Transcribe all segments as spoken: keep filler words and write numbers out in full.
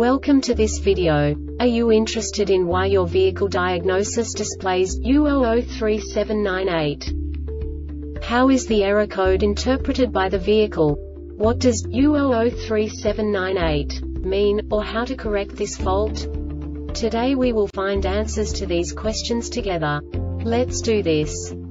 Welcome to this video. Are you interested in why your vehicle diagnosis displays U zero zero three seven dash nine eight? How is the error code interpreted by the vehicle? What does U zero zero three seven dash nine eight mean, or how to correct this fault? Today we will find answers to these questions together. Let's do this.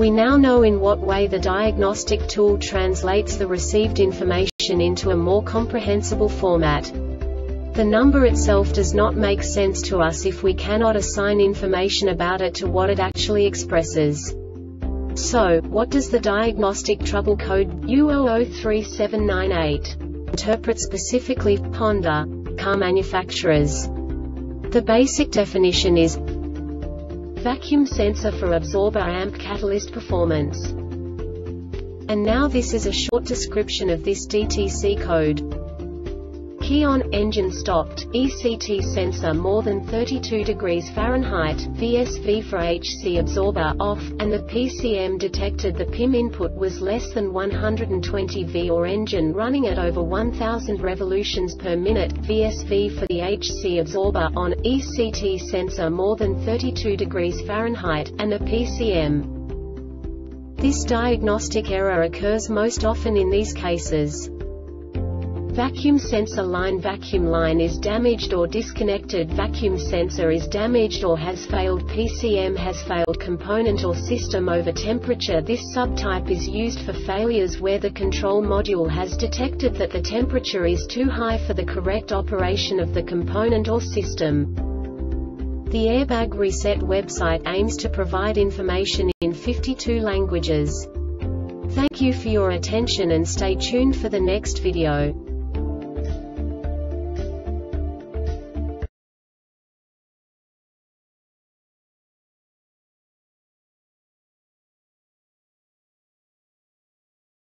We now know in what way the diagnostic tool translates the received information into a more comprehensible format. The number itself does not make sense to us if we cannot assign information about it to what it actually expresses. So, what does the diagnostic trouble code U zero zero three seven dash nine eight interpret specifically for Honda car manufacturers? The basic definition is vacuum sensor for absorber amp catalyst performance. And now this is a short description of this D T C code. Key on, engine stopped, E C T sensor more than thirty-two degrees Fahrenheit, V S V for H C absorber off, and the P C M detected the P I M input was less than one hundred twenty volts or engine running at over one thousand revolutions per minute, V S V for the H C absorber on, E C T sensor more than thirty-two degrees Fahrenheit, and the P C M. This diagnostic error occurs most often in these cases. Vacuum sensor line, vacuum line is damaged or disconnected, vacuum sensor is damaged or has failed, P C M has failed, component or system over temperature. This subtype is used for failures where the control module has detected that the temperature is too high for the correct operation of the component or system. The Airbag Reset website aims to provide information in fifty-two languages. Thank you for your attention and stay tuned for the next video.